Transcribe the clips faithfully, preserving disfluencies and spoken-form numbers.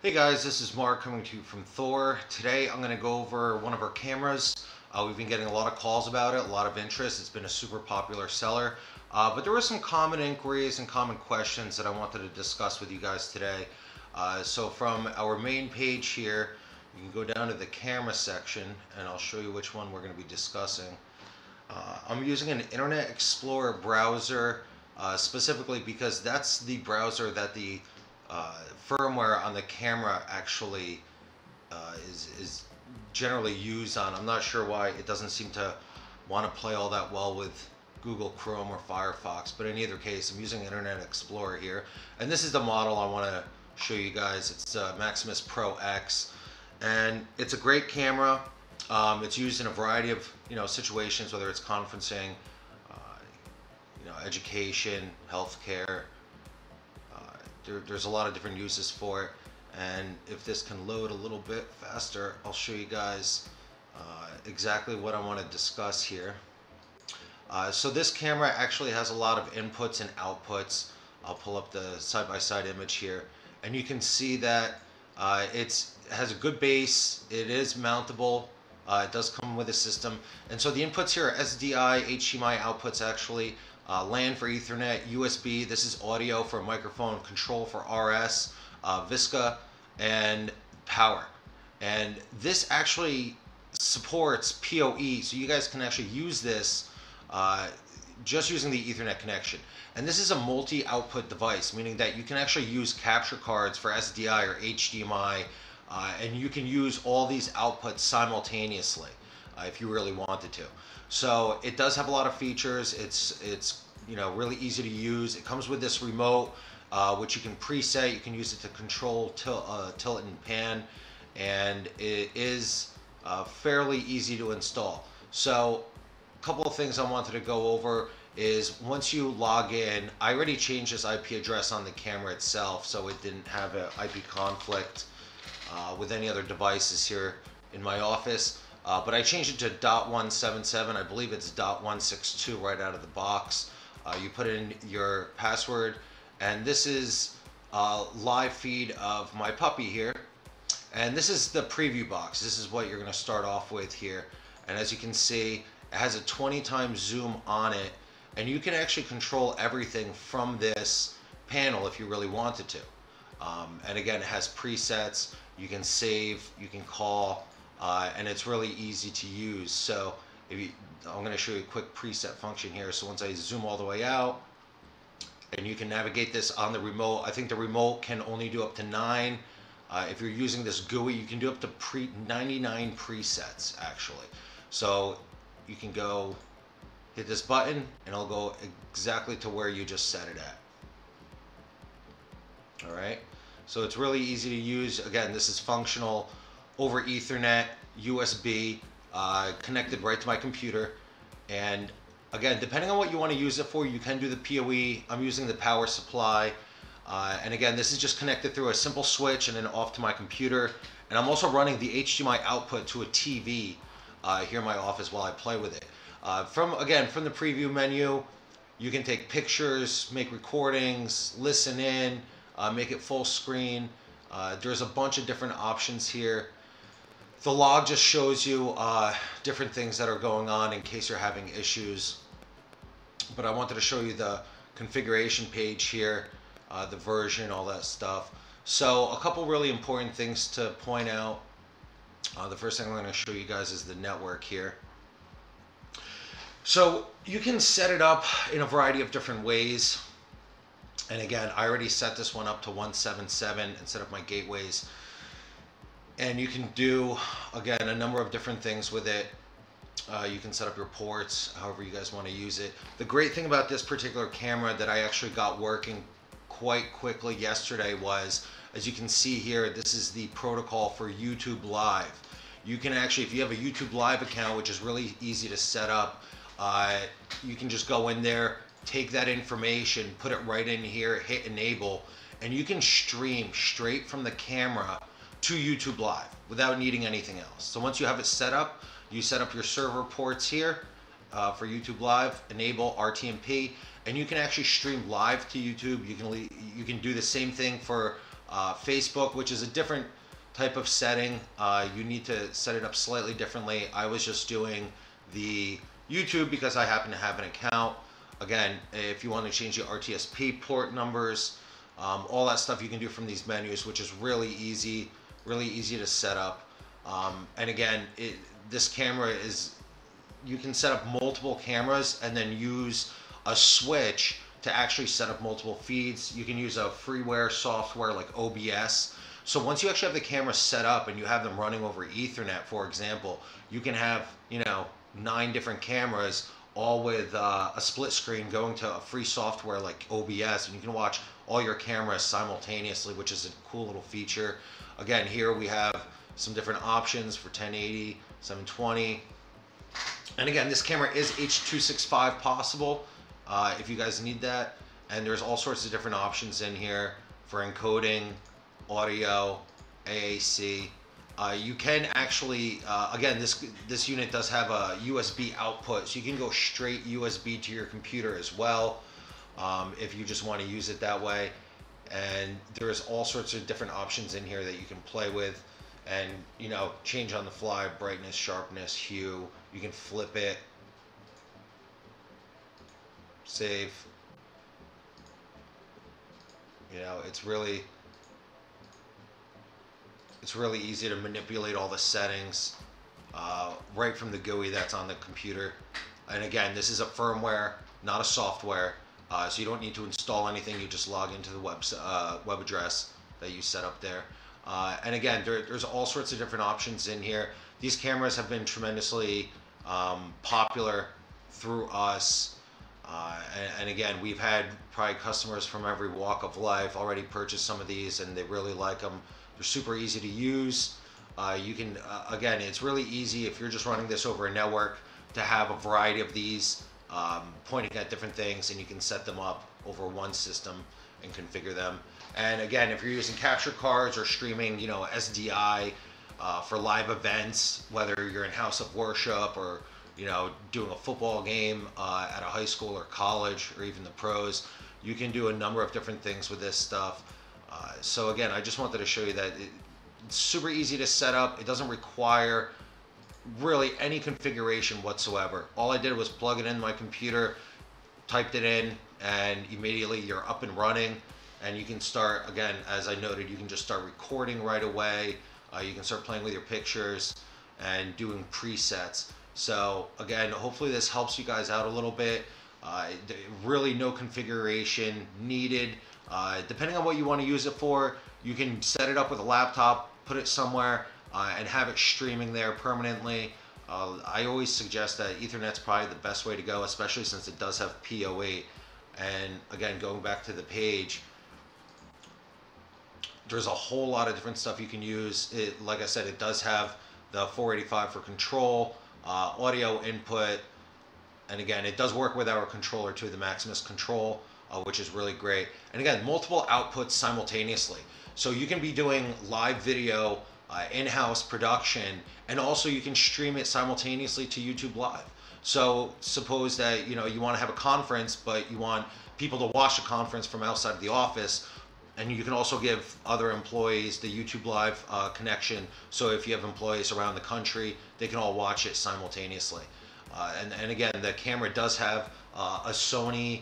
Hey guys, this is Mark coming to you from Thor. Today I'm going to go over one of our cameras. Uh, we've been getting a lot of calls about it, a lot of interest. It's been a super popular seller. Uh, but there were some common inquiries and common questions that I wanted to discuss with you guys today. Uh, so from our main page here, you can go down to the camera section and I'll show you which one we're going to be discussing. Uh, I'm using an Internet Explorer browser uh, specifically because that's the browser that the uh, firmware on the camera actually uh, is, is generally used on. I'm not sure why it doesn't seem to want to play all that well with Google Chrome or Firefox, but in either case, I'm using Internet Explorer here. And this is the model I want to show you guys. It's uh, MaximusProX, and it's a great camera. Um, it's used in a variety of you know situations, whether it's conferencing, uh, you know, education, healthcare. Uh, there, there's a lot of different uses for it. And if this can load a little bit faster, I'll show you guys uh, exactly what I want to discuss here. Uh, so this camera actually has a lot of inputs and outputs. I'll pull up the side-by-side image here, and you can see that uh, it's has a good base. It is mountable. Uh, it does come with a system. And so the inputs here are S D I, H D M I outputs actually, uh, LAN for Ethernet, U S B, this is audio for microphone, control for R S, uh, Visca, and power. And this actually supports P O E, so you guys can actually use this uh, just using the Ethernet connection. And this is a multi-output device, meaning that you can actually use capture cards for S D I or H D M I, Uh, and you can use all these outputs simultaneously uh, if you really wanted to. So it does have a lot of features. It's it's you know really easy to use. It comes with this remote, uh, which you can preset. You can use it to control til uh, tilt and pan, and it is uh, fairly easy to install. So a couple of things I wanted to go over is once you log in, I already changed this I P address on the camera itself, so it didn't have an I P conflict Uh, with any other devices here in my office, uh, but I changed it to dot one seven seven. I believe it's dot one six two right out of the box. Uh, you put in your password, and this is a live feed of my puppy here, and this is the preview box. This is what you're going to start off with here, and as you can see, it has a twenty times zoom on it, and you can actually control everything from this panel if you really wanted to. Um, and again, it has presets. You can save, you can call, uh, and it's really easy to use. So if you, I'm going to show you a quick preset function here. So once I zoom all the way out, and you can navigate this on the remote. I think the remote can only do up to nine. Uh, if you're using this G U I, you can do up to pre ninety-nine presets actually. So you can go hit this button, and it'll go exactly to where you just set it at. All right. So it's really easy to use. Again, this is functional over Ethernet, U S B, uh, connected right to my computer. And again, depending on what you want to use it for, you can do the P O E. I'm using the power supply. Uh, and again, this is just connected through a simple switch and then off to my computer. And I'm also running the H D M I output to a T V uh, here in my office while I play with it. Uh, from again, from the preview menu, you can take pictures, make recordings, listen in, Uh, make it full screen. Uh, there's a bunch of different options here. The log just shows you uh, different things that are going on in case you're having issues. But I wanted to show you the configuration page here, uh, the version, all that stuff. So a couple really important things to point out. Uh, the first thing I'm going to show you guys is the network here. So you can set it up in a variety of different ways. And again, I already set this one up to one seven seven and set up my gateways. And you can do, again, a number of different things with it. Uh, you can set up your ports, however you guys want to use it. The great thing about this particular camera that I actually got working quite quickly yesterday was, as you can see here, this is the protocol for YouTube Live. You can actually, if you have a YouTube Live account, which is really easy to set up, uh, you can just go in there, take that information, put it right in here, hit enable, and you can stream straight from the camera to YouTube Live without needing anything else. So once you have it set up, you set up your server ports here uh, for YouTube Live, enable R T M P, and you can actually stream live to YouTube. You can, you can do the same thing for uh, Facebook, which is a different type of setting. Uh, you need to set it up slightly differently. I was just doing the YouTube because I happen to have an account. Again, if you want to change the R T S P port numbers, um, all that stuff you can do from these menus, which is really easy, really easy to set up. Um, and again, it, this camera is, you can set up multiple cameras and then use a switch to actually set up multiple feeds. You can use a freeware software like O B S. So once you actually have the camera set up and you have them running over Ethernet, for example, you can have, you know, nine different cameras all with uh, a split screen going to a free software like O B S, and you can watch all your cameras simultaneously, which is a cool little feature. Again, here we have some different options for ten eighty, seven twenty. And again, this camera is H two sixty-five possible, uh, if you guys need that. And there's all sorts of different options in here for encoding, audio, A A C. Uh, you can actually, uh, again, this this unit does have a U S B output, so you can go straight U S B to your computer as well, um, if you just want to use it that way. And there's all sorts of different options in here that you can play with and, you know, change on the fly, brightness, sharpness, hue. You can flip it, save. You know, it's really... It's really easy to manipulate all the settings uh, right from the G U I that's on the computer. And again, this is a firmware, not a software, uh, so you don't need to install anything. You just log into the web, uh, web address that you set up there. Uh, and again, there, there's all sorts of different options in here. These cameras have been tremendously um, popular through us. Uh, and, and again, we've had probably customers from every walk of life already purchase some of these, and they really like them. They're super easy to use. Uh, you can, uh, again, it's really easy if you're just running this over a network to have a variety of these um, pointing at different things, and you can set them up over one system and configure them. And again, if you're using capture cards or streaming, you know, S D I uh, for live events, whether you're in house of worship or, you know, doing a football game uh, at a high school or college or even the pros, you can do a number of different things with this stuff. Uh, so again, I just wanted to show you that it, it's super easy to set up. It doesn't require really any configuration whatsoever. All I did was plug it in my computer, typed it in, and immediately you're up and running. And you can start, again, as I noted, you can just start recording right away. Uh, you can start playing with your pictures and doing presets. So again, hopefully this helps you guys out a little bit. Uh, really no configuration needed. Uh, depending on what you want to use it for, you can set it up with a laptop, put it somewhere, uh, and have it streaming there permanently. Uh, I always suggest that Ethernet's probably the best way to go, especially since it does have P O E. And again, going back to the page, there's a whole lot of different stuff you can use. It, like I said, it does have the four eighty-five for control, uh, audio input, and again, it does work with our controller too, the Maximus control. Uh, which is really great. And again, multiple outputs simultaneously. So you can be doing live video, uh, in-house production, and also you can stream it simultaneously to YouTube Live. So suppose that, you know, you want to have a conference, but you want people to watch the conference from outside of the office, and you can also give other employees the YouTube Live uh, connection. So if you have employees around the country, they can all watch it simultaneously. Uh, and, and again, the camera does have uh, a Sony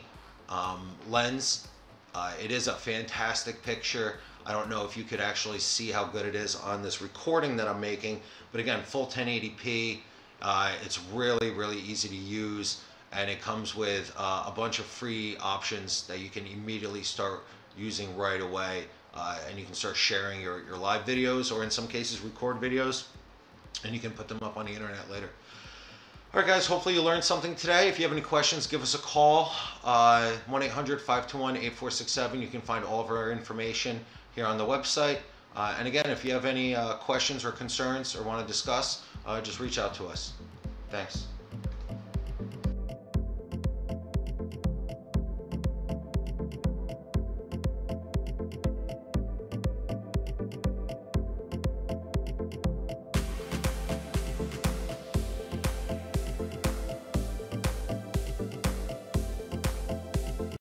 Um, lens. Uh, it is a fantastic picture. I don't know if you could actually see how good it is on this recording that I'm making, but again, full ten eighty p. Uh, it's really, really easy to use, and it comes with uh, a bunch of free options that you can immediately start using right away, uh, and you can start sharing your, your live videos, or in some cases record videos, and you can put them up on the internet later. All right, guys, hopefully you learned something today. If you have any questions, give us a call, uh, one eight hundred, five two one, eight four six seven. You can find all of our information here on the website. Uh, and again, if you have any uh, questions or concerns or want to discuss, uh, just reach out to us. Thanks.